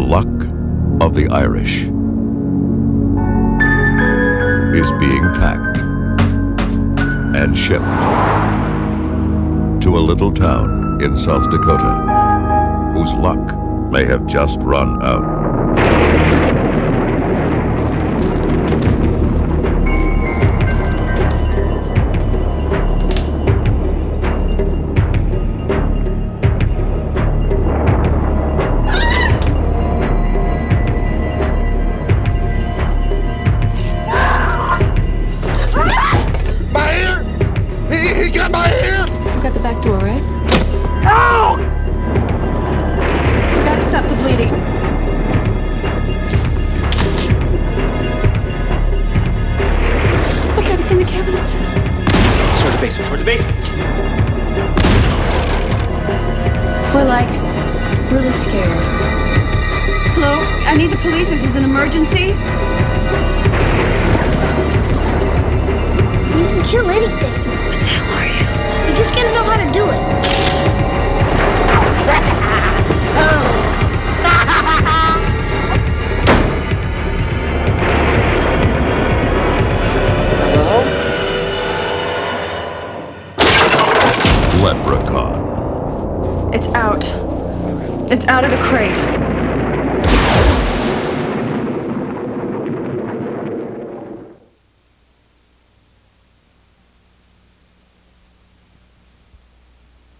The luck of the Irish is being packed and shipped to a little town in South Dakota whose luck may have just run out. Leprechaun. It's out. It's out of the crate.